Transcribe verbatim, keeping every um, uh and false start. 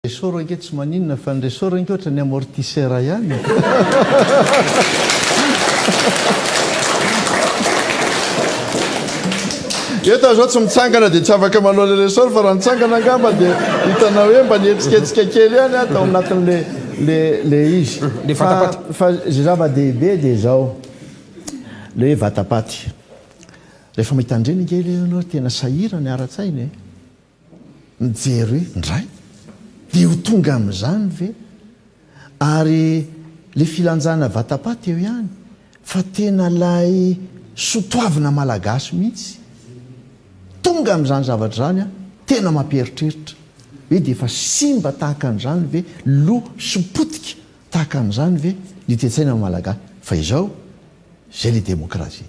Desorra egitz manin, fan desorra egitz ne amortisera iany. Eta zao tsy mitsangana dia tsy afaka manao ilay resor fa raha mitsangana angamba dia hitanao hoe mba nihetsiketsika kely ihany atao anatin'ilay izy. Fa izay zava-dehibe dia izao le hoe vatapaty. Rehefa mitandreny kely ianao tena sahirana ny ara-tsaina e. Mijery hoe indray dia ho tonga amin'izany ve? Ary le filanjana vatapaty eo ihany fa tena lay sotoavina malagasy mihitsy. Tonga amin'izany zavatra izany tena mamperitreritra hoe dia efa simba tahaka an'izany ve, loha sopotika tahaka an'izany ve ny toe-tsaina malagasy fa izao izay ilay demokrasia.